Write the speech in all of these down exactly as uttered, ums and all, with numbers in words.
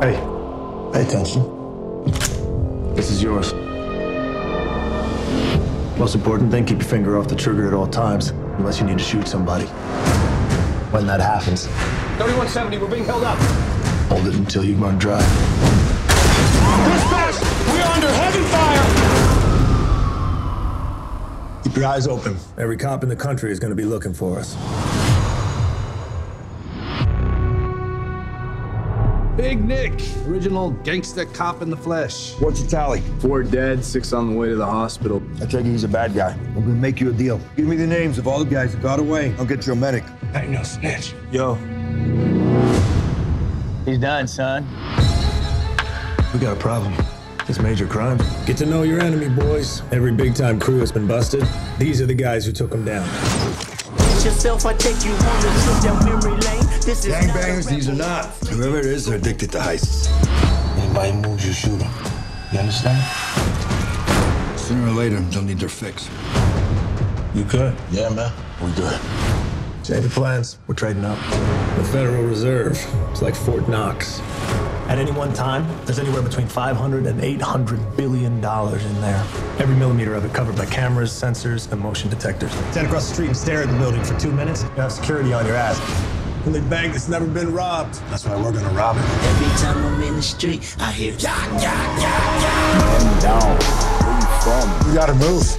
Hey, pay attention. This is yours. Most important thing, keep your finger off the trigger at all times, unless you need to shoot somebody. When that happens. thirty-one seventy, we're being held up. Hold it until you run dry. Dispatch, we are under heavy fire! Keep your eyes open. Every cop in the country is going to be looking for us. Big Nick, original gangsta cop in the flesh. What's your tally? Four dead, six on the way to the hospital. I take you he's a bad guy. I'm gonna make you a deal. Give me the names of all the guys that got away. I'll get you a medic. I ain't no snitch. Yo. He's done, son. We got a problem. It's major crime. Get to know your enemy, boys. Every big-time crew has been busted. These are the guys who took them down. Yourself, I take you on the trip down memory lane. This is gangbangers, these are not. Whoever it is, they're addicted to heists. Anybody moves, you shoot them. You understand? Sooner or later, they'll need their fix. You good? Yeah, man. We're good. Change the plans. We're trading up. The Federal Reserve. It's like Fort Knox. At any one time, there's anywhere between five hundred and eight hundred billion dollars in there. Every millimeter of it covered by cameras, sensors, and motion detectors. Stand across the street and stare at the building for two minutes, you have security on your ass. Only bank that's never been robbed. That's why we're gonna rob it. Every time I'm in the street, I hear ya, ya, ya, ya. Man down. Where you from? You gotta move.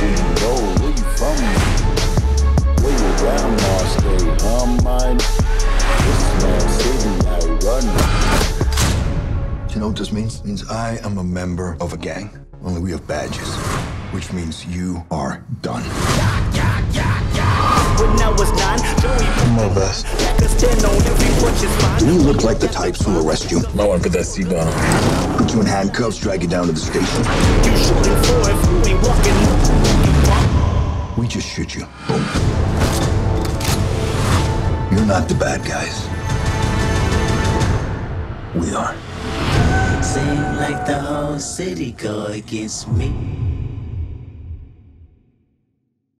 Where you go? Where you from? Where you grandma stay? On mine. This man's city, I run. Do you know what this means? It means I am a member of a gang, only we have badges, which means you are done. You look like the types who arrest you. No one could that see down. Put you in handcuffs, drag you down to the station. We just shoot you. Boom. You're not the bad guys. We are. Seem like the whole city go against me.